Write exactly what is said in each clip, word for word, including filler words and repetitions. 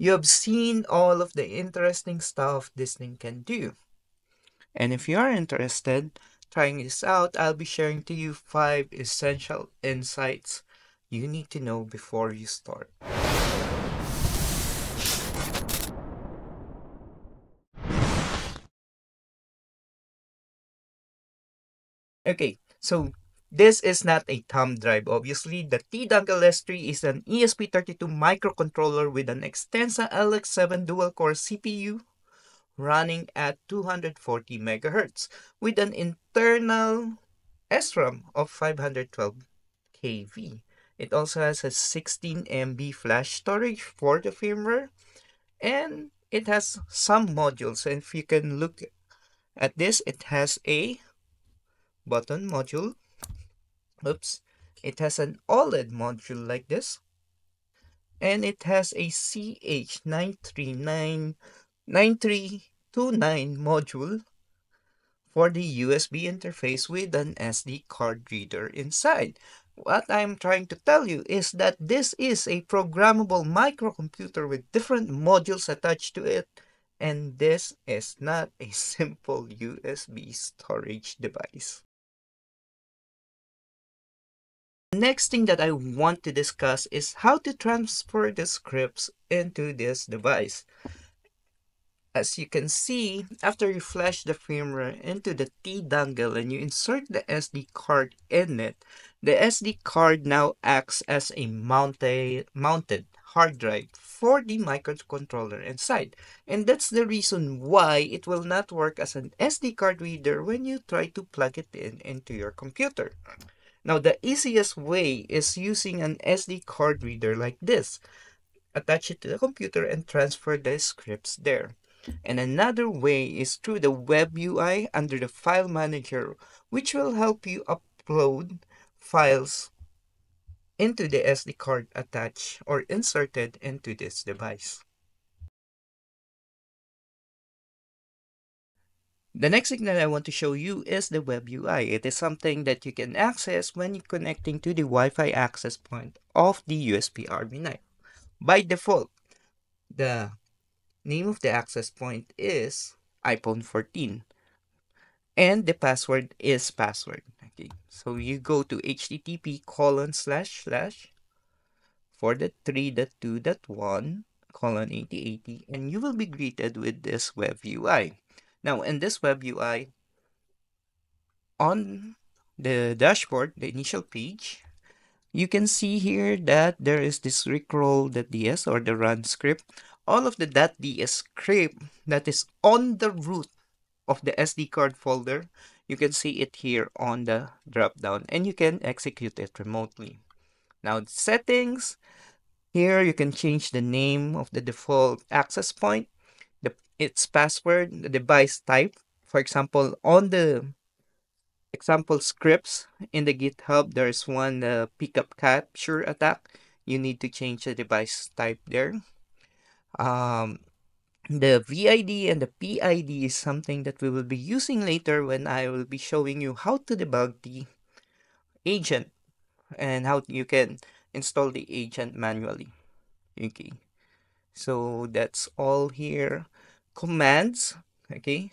you have seen all of the interesting stuff this thing can do. And if you are interested trying this out, I'll be sharing to you five essential insights you need to know before you start. Okay, so this is not a thumb drive. Obviously, the T-Dongle S three is an E S P thirty-two microcontroller with an Xtensa L X seven dual-core C P U running at two hundred forty megahertz with an internal S RAM of five hundred twelve kilobytes. It also has a sixteen megabyte flash storage for the firmware, and it has some modules. And if you can look at this, it has a button module. Oops, it has an OLED module like this, and it has a C H nine three nine nine three two nine module for the U S B interface with an S D card reader inside. What I'm trying to tell you is that this is a programmable microcomputer with different modules attached to it, and this is not a simple U S B storage device. The next thing that I want to discuss is how to transfer the scripts into this device. As you can see, after you flash the firmware into the T-Dongle and you insert the S D card in it, the S D card now acts as a mounted, mounted hard drive for the microcontroller inside. And that's the reason why it will not work as an S D card reader when you try to plug it in into your computer. Now, the easiest way is using an S D card reader like this. Attach it to the computer and transfer the scripts there. And another way is through the web U I under the file manager, which will help you upload files into the S D card attached or inserted into this device. The next thing that I want to show you is the web U I. It is something that you can access when you're connecting to the Wi-Fi access point of the U S B Army Knife. By default, the name of the access point is iPhone fourteen, and the password is password. Okay, so you go to http colon slash slash for the three dot two dot one colon eighty eighty, and you will be greeted with this web U I. Now, in this web U I, on the dashboard, the initial page, you can see here that there is this recrawl.ds or the run script. All of the .ds script that is on the root of the S D card folder, you can see it here on the dropdown, and you can execute it remotely. Now, settings, here you can change the name of the default access point, the, its password, the device type. For example, on the example scripts in the GitHub, there's one uh, pickup capture attack. You need to change the device type there. Um, the V I D and the P I D is something that we will be using later when I will be showing you how to debug the agent and how you can install the agent manually. Okay, so that's all here. Commands, okay,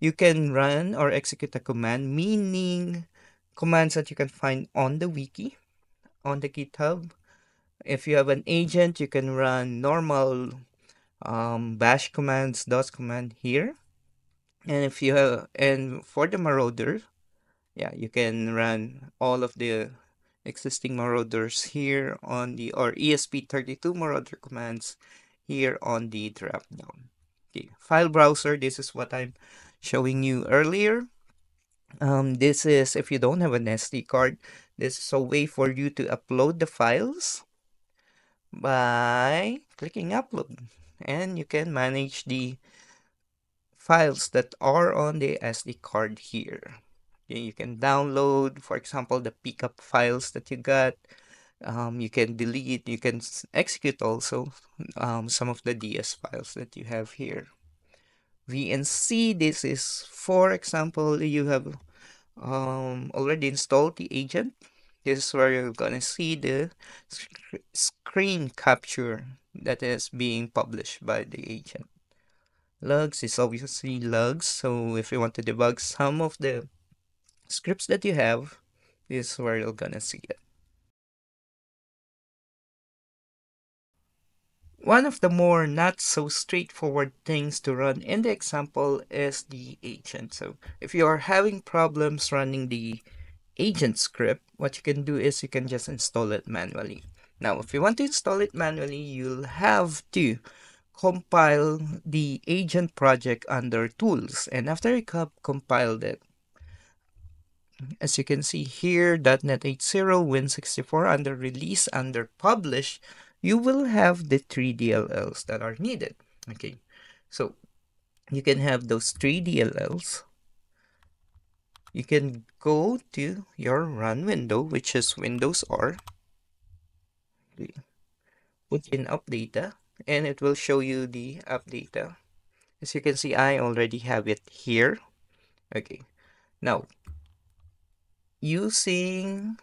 you can run or execute a command, meaning commands that you can find on the wiki, on the GitHub. If you have an agent, you can run normal um, bash commands, DOS command here. And if you have, and for the marauder, yeah, you can run all of the existing marauders here on the, or E S P thirty-two marauder commands here on the dropdown. Okay, file browser, this is what I'm showing you earlier. Um, this is, if you don't have an S D card, this is a way for you to upload the files by clicking upload, and you can manage the files that are on the S D card here. Okay, you can download, for example, the pickup files that you got. Um, you can delete, you can execute also um, some of the D S files that you have here. V N C, this is, for example, you have um, already installed the agent. This is where you're gonna see the sc screen capture that is being published by the agent. Lugs is obviously lugs, so if you want to debug some of the scripts that you have, this is where you're gonna see it. One of the more not so straightforward things to run in the example is the agent. So if you are having problems running the agent script, what you can do is you can just install it manually. Now, if you want to install it manually, you'll have to compile the agent project under tools. And after you have compiled it, as you can see here, dot net eighty win sixty-four under release, under publish, you will have the three D L Ls that are needed. Okay, so you can have those three D L Ls. You can go to your run window, which is Windows R. Okay. Put in up data, and it will show you the up data. As you can see, I already have it here. Okay, now using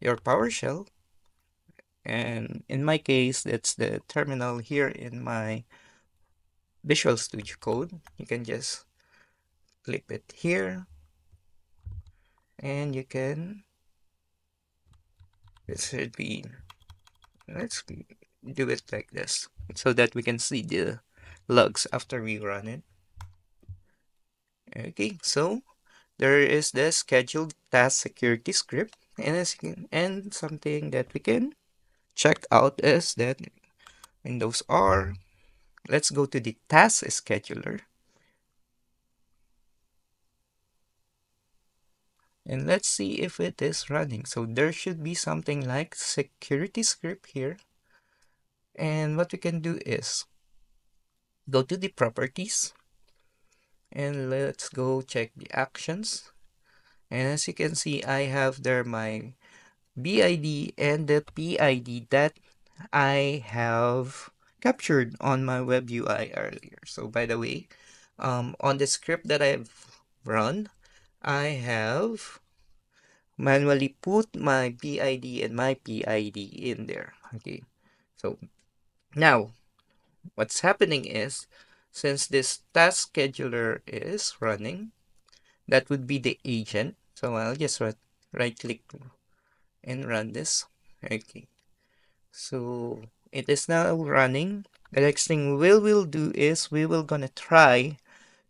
your PowerShell. And in my case, that's the terminal here in my Visual Studio Code. You can just click it here, and you can, this should be, let's do it like this so that we can see the logs after we run it. Okay, so there is the scheduled task security script, and, as you can, and something that we can check out is that Windows R. Let's go to the task scheduler. And let's see if it is running. So there should be something like security script here. And what we can do is go to the properties. And let's go check the actions. And as you can see, I have there my B I D and the P I D that I have captured on my web U I earlier. So by the way, um, on the script that I've run, I have manually put my B I D and my P I D in there. Okay, so now what's happening is, since this task scheduler is running, that would be the agent. So I'll just right click and run this. Okay, so it is now running. The next thing we will do is we will gonna try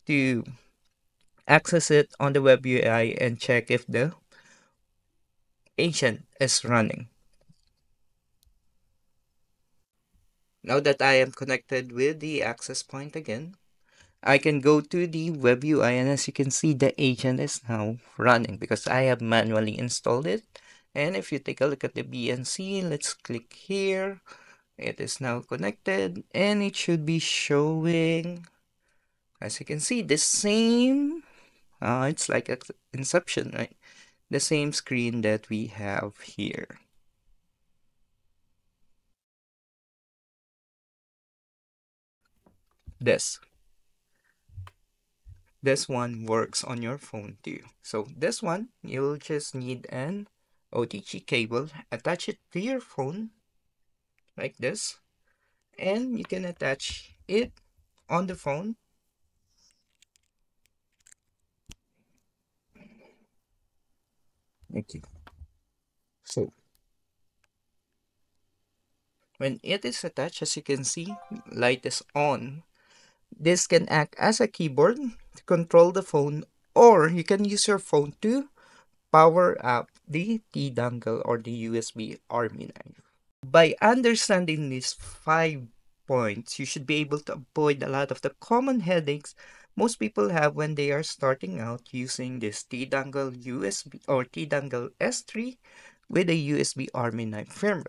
to access it on the web U I and check if the agent is running. Now that I am connected with the access point again, I can go to the web U I, and as you can see, the agent is now running because I have manually installed it. And if you take a look at the V N C, let's click here. It is now connected, and it should be showing, as you can see, the same, uh, it's like inception, right? The same screen that we have here. This. This one works on your phone too. So this one, you'll just need an O T G cable, attach it to your phone like this, and you can attach it on the phone. Okay, so when it is attached, as you can see, light is on. This can act as a keyboard to control the phone, or you can use your phone to power up the T-Dongle or the U S B Army Knife. By understanding these five points, you should be able to avoid a lot of the common headaches most people have when they are starting out using this T-Dongle U S B or T-Dongle S three with a U S B Army Knife firmware.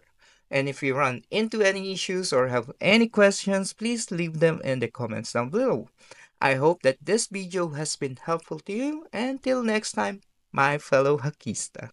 And if you run into any issues or have any questions, please leave them in the comments down below. I hope that this video has been helpful to you. Until next time, my fellow hackista.